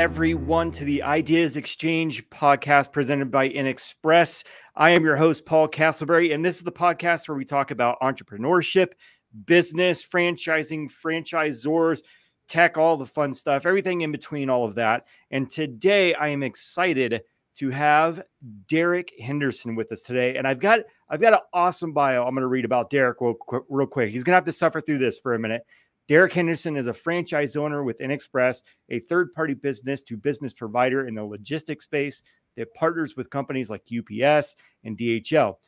everyone to the Ideas Exchange podcast presented by InXpress. I am your host, Paul Castleberry, and this is the podcast where we talk about entrepreneurship, business, franchising, franchisors, tech, all the fun stuff, everything in between all of that. And today I am excited to have Derek Henderson with us today. And I've got an awesome bio I'm going to read about Derek real quick. He's going to have to suffer through this for a minute. Derek Henderson is a franchise owner with InXpress, a third-party business-to-business provider in the logistics space that partners with companies like UPS and DHL.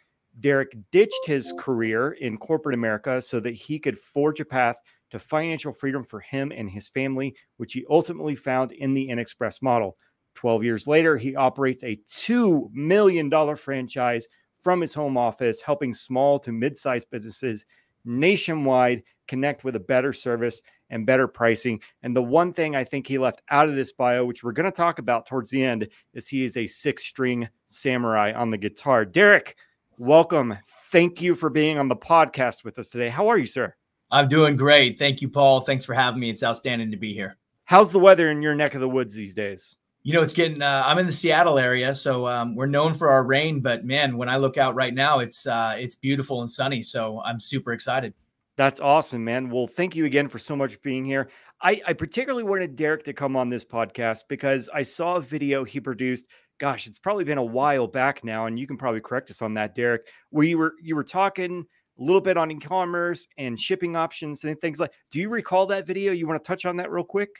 Derek ditched his career in corporate America so that he could forge a path to financial freedom for him and his family, which he ultimately found in the InXpress model. 12 years later, he operates a $2 million franchise from his home office, helping small to mid-sized businesses nationwide connect with a better service and better pricing. And the one thing I think he left out of this bio, which we're going to talk about towards the end, is he is a 6-string samurai on the guitar. Derek, welcome. Thank you for being on the podcast with us today. How are you, sir? I'm doing great. Thank you, Paul. Thanks for having me. It's outstanding to be here. How's the weather in your neck of the woods these days? You know, it's getting, I'm in the Seattle area, so we're known for our rain, but man, when I look out right now, it's beautiful and sunny. So I'm super excited. That's awesome, man. Well, thank you again for so much for being here. I particularly wanted Derek to come on this podcast because I saw a video he produced. Gosh, it's probably been a while back now, and you can probably correct us on that, Derek, where you were talking a little bit on e-commerce and shipping options and things like, do you recall that video? You want to touch on that real quick?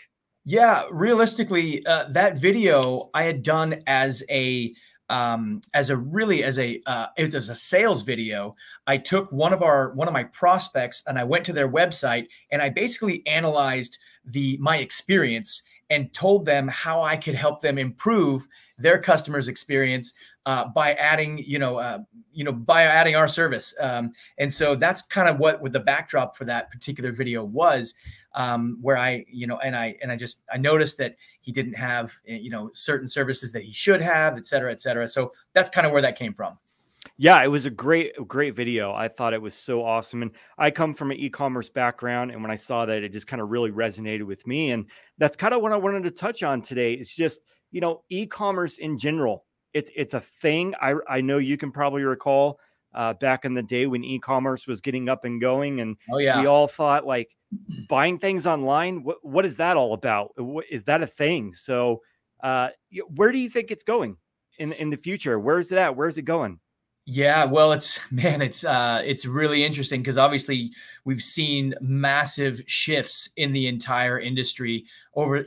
Yeah, realistically, that video I had done it was a sales video. I took one of my prospects and I went to their website and I basically analyzed my experience and told them how I could help them improve their customer's experience by adding, by adding our service. And so that's kind of what the backdrop for that particular video was, where I noticed that he didn't have, certain services that he should have, et cetera, et cetera. So that's kind of where that came from. Yeah, it was a great video. I thought it was so awesome. And I come from an e-commerce background. And when I saw that, it just kind of really resonated with me. And that's kind of what I wanted to touch on today. It's just, e-commerce in general, it's a thing. I know you can probably recall back in the day when e-commerce was getting up and going. And oh, yeah. We all thought like buying things online, what is that all about? Is that a thing? So where do you think it's going in the future? Where is it at? Where is it going? Yeah, well, it's really interesting because obviously we've seen massive shifts in the entire industry over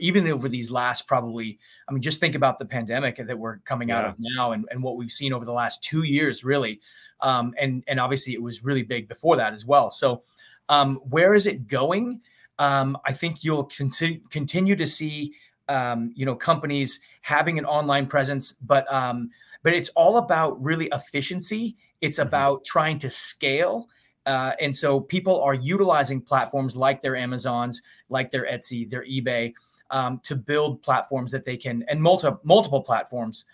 these last probably, just think about the pandemic that we're coming out of now and what we've seen over the last 2 years, really. And obviously it was really big before that as well. So where is it going? I think you'll continue to see, companies having an online presence, but it's all about really efficiency. It's about trying to scale. And so people are utilizing platforms like their Amazons, like their Etsy, their eBay, to build platforms that they can, and multiple platforms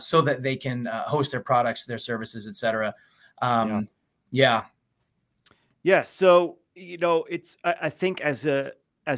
so that they can host their products, their services, et cetera. Yeah. So, it's, I think as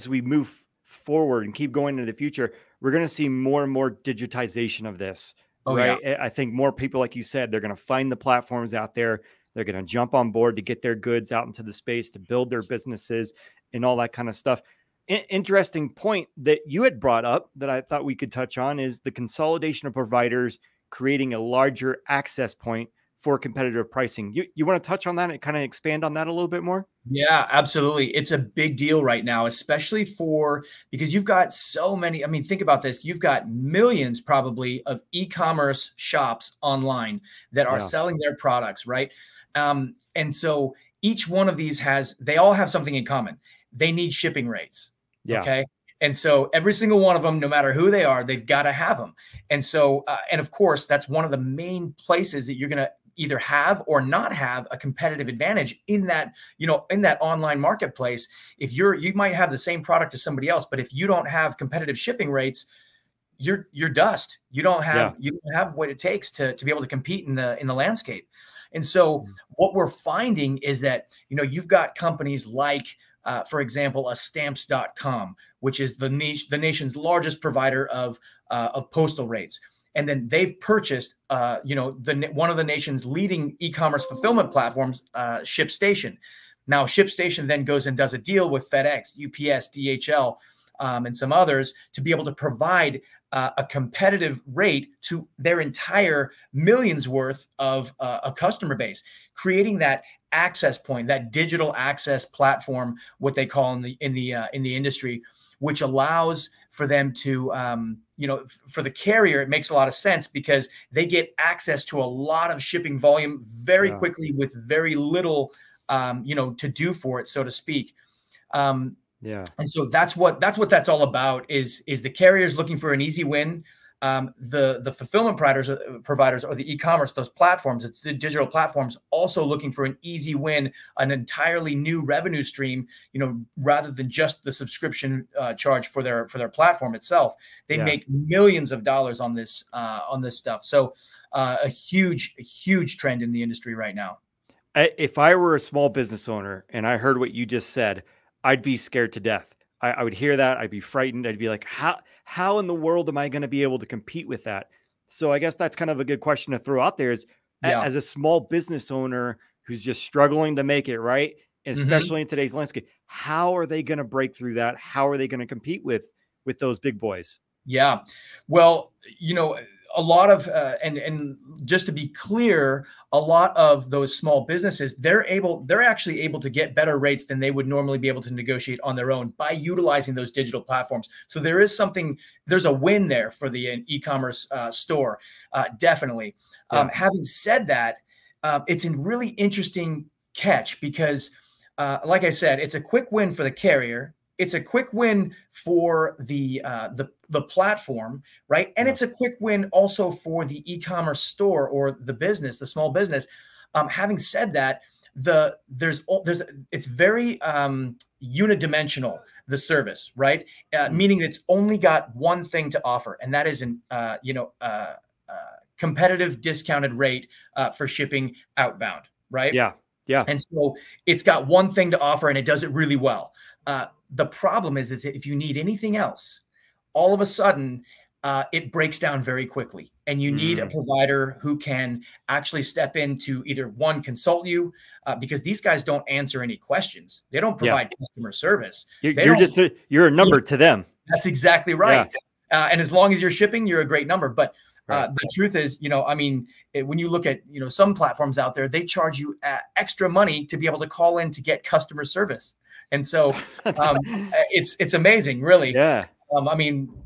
we move forward and keep going into the future, we're going to see more and more digitization of this. Oh, right. Yeah. I think more people, like you said, they're going to find the platforms out there. They're going to jump on board to get their goods out into the space, to build their businesses and all that kind of stuff. Interesting point that you had brought up that I thought we could touch on is the consolidation of providers, creating a larger access point for competitive pricing. You want to touch on that and kind of expand on that a little bit more? Yeah, absolutely. It's a big deal right now, especially because you've got so many, think about this. You've got millions probably of e-commerce shops online that are selling their products, right? And so each one of these they all have something in common. They need shipping rates. Yeah. Okay. And so every single one of them, no matter who they are, they've got to have them. And so, and of course, that's one of the main places that you're going to either have or not have a competitive advantage in that, in that online marketplace. If you might have the same product as somebody else, but if you don't have competitive shipping rates, you're dust. You don't have what it takes to be able to compete in the landscape. And so what we're finding is that, you've got companies like for example, a stamps.com, which is the nation's largest provider of postal rates. And then they've purchased, one of the nation's leading e-commerce fulfillment platforms, ShipStation. Now, ShipStation then goes and does a deal with FedEx, UPS, DHL, and some others to be able to provide a competitive rate to their entire millions worth of a customer base, creating that access point, that digital access platform, what they call in the industry, which allows for them to, for the carrier, it makes a lot of sense because they get access to a lot of shipping volume very quickly with very little, to do for it, so to speak. And so that's what that's all about is the carriers looking for an easy win. The fulfillment providers or the e-commerce, those platforms, it's the digital platforms also looking for an easy win, an entirely new revenue stream, rather than just the subscription charge for their platform itself. They make millions of dollars on this stuff. So a huge trend in the industry right now. If I were a small business owner and I heard what you just said, I'd be scared to death. I would hear that. I'd be frightened. I'd be like, how in the world am I going to be able to compete with that? So I guess that's kind of a good question to throw out there is as a small business owner who's just struggling to make it, right? And especially in today's landscape, how are they going to break through that? How are they going to compete with those big boys? Yeah. Well, a lot of, and just to be clear, a lot of those small businesses, they're actually able to get better rates than they would normally be able to negotiate on their own by utilizing those digital platforms. So there's a win there for the e-commerce store, definitely. Yeah. Having said that, it's a really interesting catch because, like I said, it's a quick win for the carrier. It's a quick win for the platform, right? And it's a quick win also for the e-commerce store or the business, the small business. Having said that, it's very unidimensional, the service, right? Meaning it's only got one thing to offer, and that is a competitive discounted rate for shipping outbound, right? Yeah, yeah. And so it's got one thing to offer, and it does it really well. The problem is that if you need anything else, all of a sudden it breaks down very quickly, and you need a provider who can actually step in to either one, consult you because these guys don't answer any questions. They don't provide customer service. You're a number to them. That's exactly right. Yeah. And as long as you're shipping, you're a great number. But the truth is, when you look at, some platforms out there, they charge you extra money to be able to call in to get customer service. And so it's amazing, really. Yeah.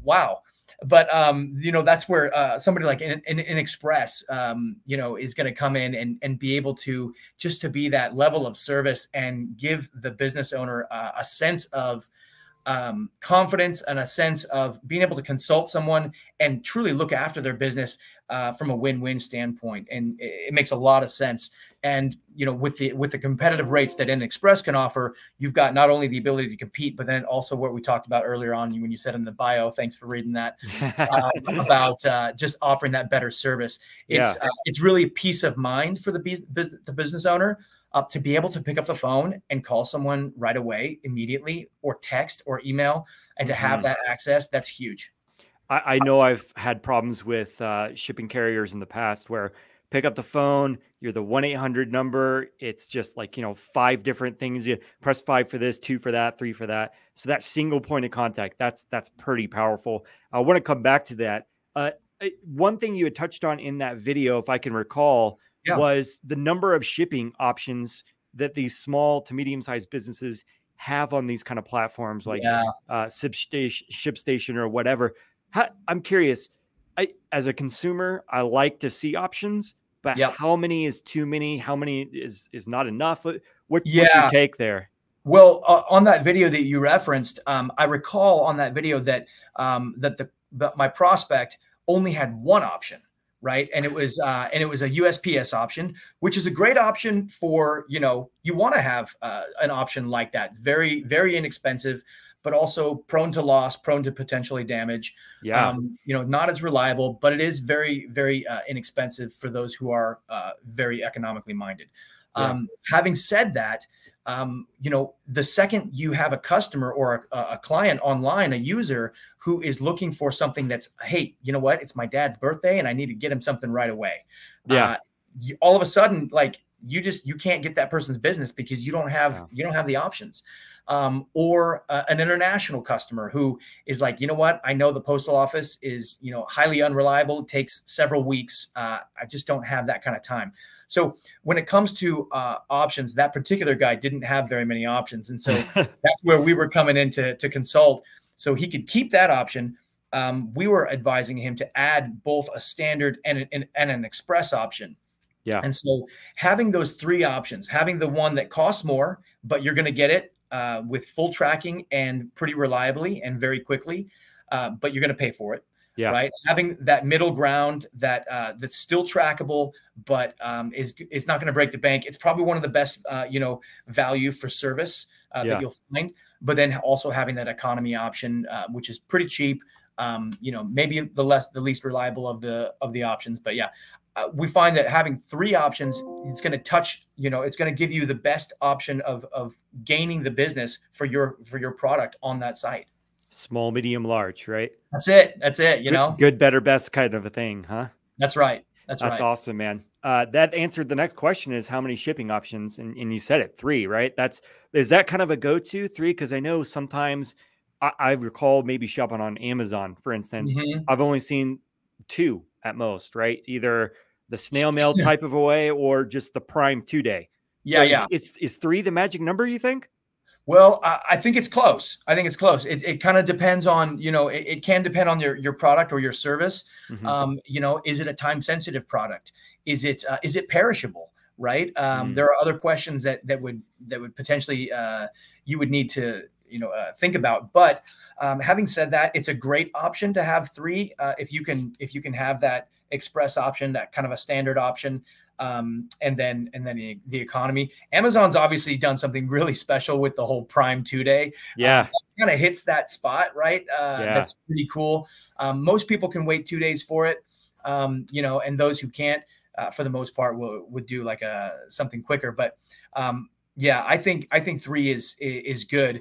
Wow. But, that's where somebody like InXpress, is going to come in and be able to just to be that level of service and give the business owner a sense of confidence and a sense of being able to consult someone and truly look after their business from a win-win standpoint. And it makes a lot of sense. And, with the competitive rates that InXpress can offer, you've got not only the ability to compete, but then also what we talked about earlier on when you said in the bio, thanks for reading that, about just offering that better service. It's really peace of mind for the business owner to be able to pick up the phone and call someone right away, immediately, or text or email, and to have that access. That's huge. I know I've had problems with shipping carriers in the past where pick up the phone, you're the 1-800 number. It's just like, 5 different things. You press 5 for this, 2 for that, 3 for that. So that single point of contact, that's pretty powerful. I want to come back to that. One thing you had touched on in that video, if I can recall, was the number of shipping options that these small to medium-sized businesses have on these kind of platforms like ShipStation or whatever. I'm curious, as a consumer, I like to see options, but how many is too many? How many is not enough? What's your take there? Well, on that video that you referenced, I recall on that video that my prospect only had one option, right? And it was a USPS option, which is a great option for, you want to have an option like that. It's very, very inexpensive, but also prone to loss, prone to potentially damage. Yeah. Not as reliable, but it is very, very inexpensive for those who are very economically minded. Having said that, you know, the second you have a customer or a client online, a user who is looking for something that's, hey, you know what, it's my dad's birthday and I need to get him something right away. Yeah. All of a sudden, like you can't get that person's business because you don't have, you don't have the options. Or an international customer who is like, you know what, I know the postal office is, you know, highly unreliable. It takes several weeks. I just don't have that kind of time. So when it comes to options, that particular guy didn't have very many options. And so that's where we were coming in to consult. So he could keep that option. We were advising him to add both a standard and an express option. Yeah. And so having those three options, having the one that costs more, but you're going to get it with full tracking and pretty reliably and very quickly, but you're going to pay for it. Yeah. Right. Having that middle ground that that's still trackable, but it's not going to break the bank. It's probably one of the best, you know, value for service that you'll find. But then also having that economy option, which is pretty cheap. You know, maybe the least reliable of the options. But yeah, we find that having three options, it's going to touch, you know, it's going to give you the best option of gaining the business for your product on that site. Small, medium, large, right? That's it. That's it. You know, good, better, best kind of a thing, huh? That's right. That's right. Awesome, man. That answered the next question is how many shipping options? And you said it, three, right? Is that kind of a go-to three? Cause I know sometimes I recall maybe shopping on Amazon, for instance, I've only seen two at most, right? Either the snail mail type of a way or just the prime 2-day. So Is three the magic number, you think? Well, I think it's close. I think it's close. It kind of depends on, you know, it can depend on your product or your service. You know, is it a time sensitive product? Is it perishable? Right. There are other questions that would potentially, you would need to, you know, think about. But having said that, it's a great option to have three. If you can have that express option, that kind of a standard option, and then the economy. Amazon's obviously done something really special with the whole prime 2-day. Yeah. Kind of hits that spot, right? That's pretty cool. Most people can wait 2 days for it. You know, and those who can't, for the most part, would do like something quicker. But yeah, I think three is good.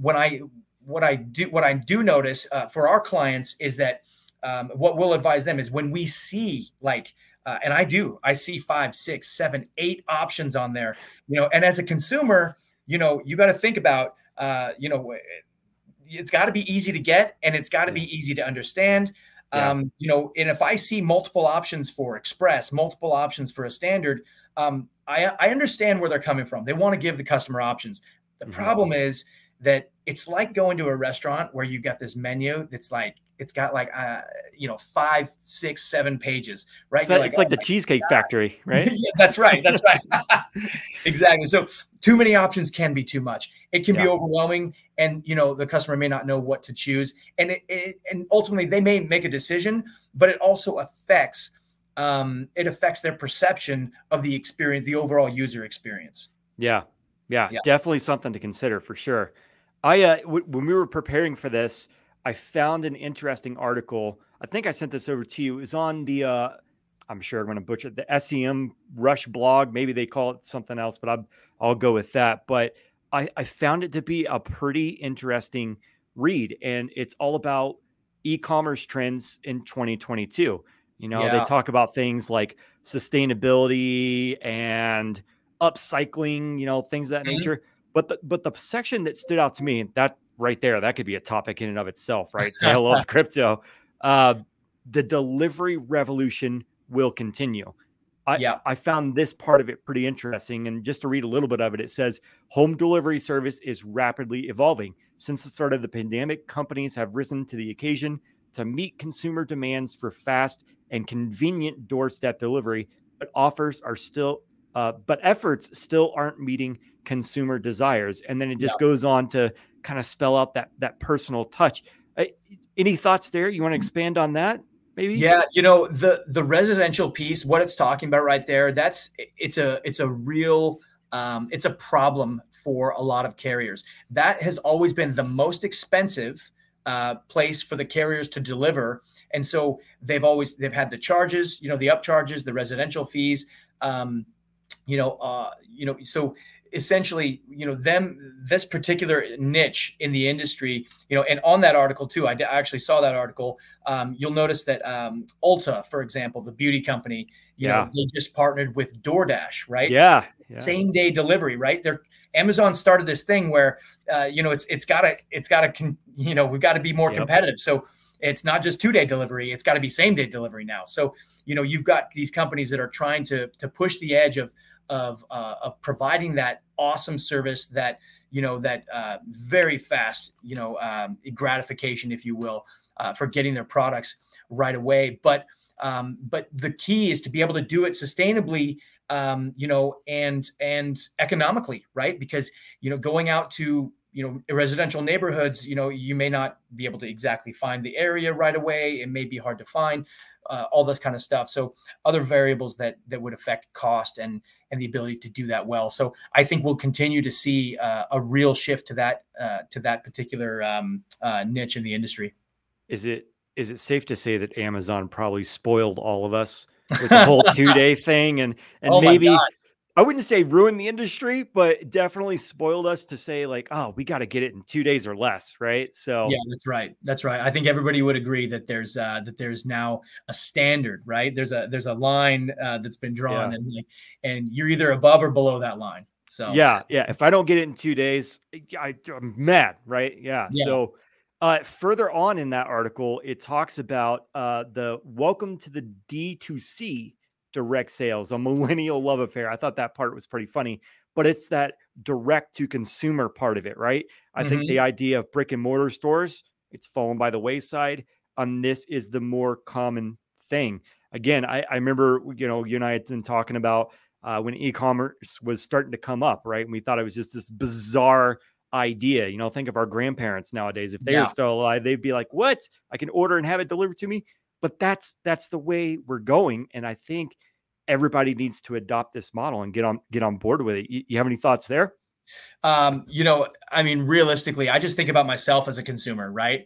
What I do notice for our clients is that what we'll advise them is when we see like, and I see 5, 6, 7, 8 options on there, you know, and as a consumer, you know, you got to think about, you know, it's got to be easy to get and it's got to be easy to understand. You know, and if I see multiple options for express, multiple options for a standard, I understand where they're coming from. They want to give the customer options. The problem is that it's like going to a restaurant where you've got this menu that's like, it's got like, you know, 5, 6, 7 pages, right? It's like, oh, the Cheesecake Factory, right? Yeah, that's right. That's right. Exactly. So too many options can be too much. It can be overwhelming and, you know, the customer may not know what to choose and and ultimately they may make a decision, but it also affects their perception of the experience, the overall user experience. Yeah. Yeah, yeah. Definitely something to consider for sure. When we were preparing for this, I found an interesting article. I think I sent this over to you. It was on the, I'm sure I'm going to butcher it, the SEM Rush blog. Maybe they call it something else, but I'll go with that. But I found it to be a pretty interesting read. And it's all about e-commerce trends in 2022. You know, they talk about things like sustainability and upcycling, you know, things of that nature. But the section that stood out to me, that right there, that could be a topic in and of itself, right? Sale of crypto. The delivery revolution will continue. I found this part of it pretty interesting. And just to read a little bit of it, it says home delivery service is rapidly evolving. Since the start of the pandemic, companies have risen to the occasion to meet consumer demands for fast and convenient doorstep delivery, but efforts still aren't meeting consumer desires. And then it just goes on to kind of spell out that personal touch. Any thoughts there? You want to expand on that? Maybe? Yeah. You know, the residential piece, what it's talking about right there, it's a real, it's a problem for a lot of carriers. That has always been the most expensive place for the carriers to deliver. And so they've had the charges, you know, the upcharges, the residential fees, you know, so essentially, you know, this particular niche in the industry, you know, and on that article too, I actually saw that article. You'll notice that Ulta, for example, the beauty company, you know, they just partnered with DoorDash, right? Yeah. Same day delivery, right? Amazon started this thing where, you know, it's gotta, you know, we've got to be more competitive. So it's not just 2-day delivery. It's got to be same day delivery now. So, you know, you've got these companies that are trying to push the edge of providing that awesome service, that, you know, that very fast, you know, gratification, if you will, for getting their products right away. But the key is to be able to do it sustainably, you know, and economically, right? Because, you know, going out to, you know, residential neighborhoods, you know, you may not be able to exactly find the area right away. It may be hard to find, all this kind of stuff. So other variables that would affect cost and the ability to do that well. So I think we'll continue to see a real shift to that particular niche in the industry. Is it safe to say that Amazon probably spoiled all of us with the whole 2-day thing and oh, maybe I wouldn't say ruin the industry, but definitely spoiled us to say like, oh, we got to get it in 2 days or less. Right. So yeah, that's right. I think everybody would agree that there's now a standard, right? There's a line that's been drawn and you're either above or below that line. So yeah. If I don't get it in 2 days, I'm mad. Right. Yeah. So further on in that article, it talks about the welcome to the D2C direct sales, a millennial love affair. I thought that part was pretty funny, but it's that direct to consumer part of it, right? I think the idea of brick and mortar stores, it's fallen by the wayside. This is the more common thing. Again, I remember, you know, you and I had been talking about when e-commerce was starting to come up, right? And we thought it was just this bizarre idea. You know, think of our grandparents nowadays. If they were still alive, they'd be like, what? I can order and have it delivered to me. But that's the way we're going. And I think everybody needs to adopt this model and get on board with it. You have any thoughts there? You know, I mean, realistically, I just think about myself as a consumer, right?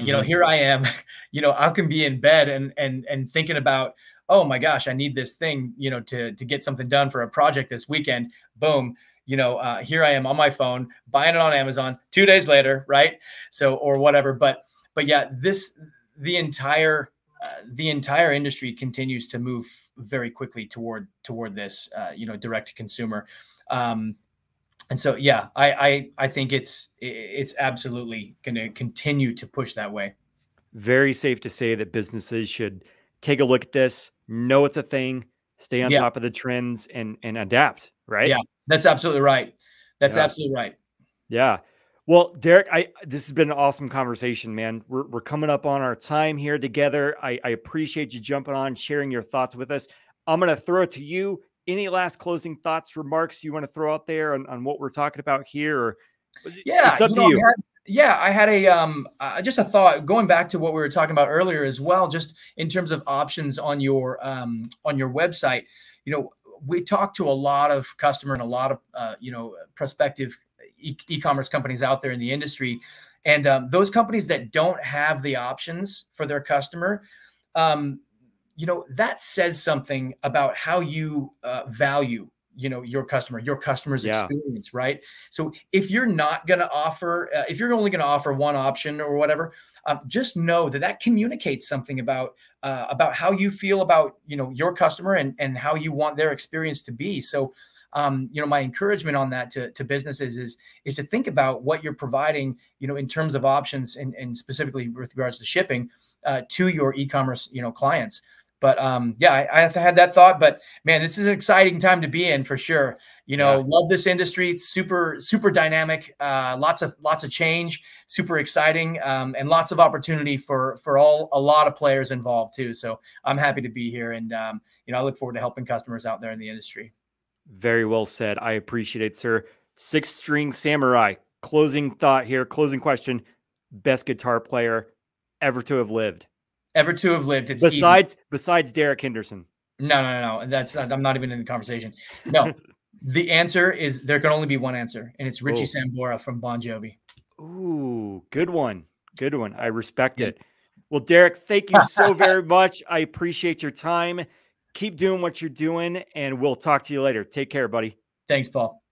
You know, here I am, you know, I can be in bed and thinking about, oh my gosh, I need this thing, you know, to get something done for a project this weekend. Boom. You know, here I am on my phone, buying it on Amazon 2 days later. Right. So, or whatever, but yeah, the entire industry continues to move very quickly toward this, you know, direct to consumer. And so, yeah, I think it's absolutely going to continue to push that way. Very safe to say that businesses should take a look at this, know it's a thing, stay on top of the trends and adapt, right? Yeah, that's absolutely right. That's absolutely right. Yeah. Well, Derek, this has been an awesome conversation, man. We're coming up on our time here together. I appreciate you jumping on, sharing your thoughts with us. I'm going to throw it to you. Any last closing thoughts, remarks you want to throw out there on what we're talking about here? Or, it's up to you. I had just a thought going back to what we were talking about earlier as well, just in terms of options on your website. You know, we talked to a lot of customer and a lot of, you know, prospective e-commerce companies out there in the industry. And those companies that don't have the options for their customer, you know, that says something about how you value, you know, your customer's experience, right? So if you're not going to offer, if you're only going to offer one option or whatever, just know that communicates something about how you feel about, you know, your customer and how you want their experience to be. So, you know, my encouragement on that to businesses is to think about what you're providing, you know, in terms of options and specifically with regards to shipping to your e-commerce, you know, clients. But I had that thought, but man, this is an exciting time to be in for sure. You know, love this industry. It's super, super dynamic, lots of change, super exciting, and lots of opportunity for a lot of players involved too. So I'm happy to be here and, you know, I look forward to helping customers out there in the industry. Very well said. I appreciate it, sir. Six String Samurai, closing thought here, closing question. Best guitar player ever to have lived. Ever to have lived. It's besides Derek Henderson. No. I'm not even in the conversation. No, the answer is there can only be one answer, and it's Richie Sambora from Bon Jovi. Ooh, good one. Good one. I respect it. Well, Derek, thank you so very much. I appreciate your time. Keep doing what you're doing, and we'll talk to you later. Take care, buddy. Thanks, Paul.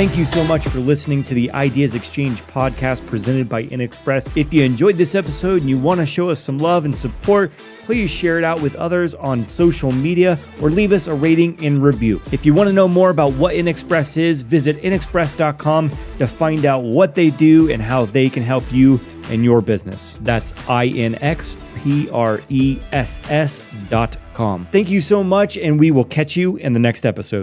Thank you so much for listening to the Ideas Exchange podcast presented by InXpress. If you enjoyed this episode and you want to show us some love and support, please share it out with others on social media or leave us a rating and review. If you want to know more about what InXpress is, visit inxpress.com to find out what they do and how they can help you and your business. That's InXpress.com. Thank you so much, and we will catch you in the next episode.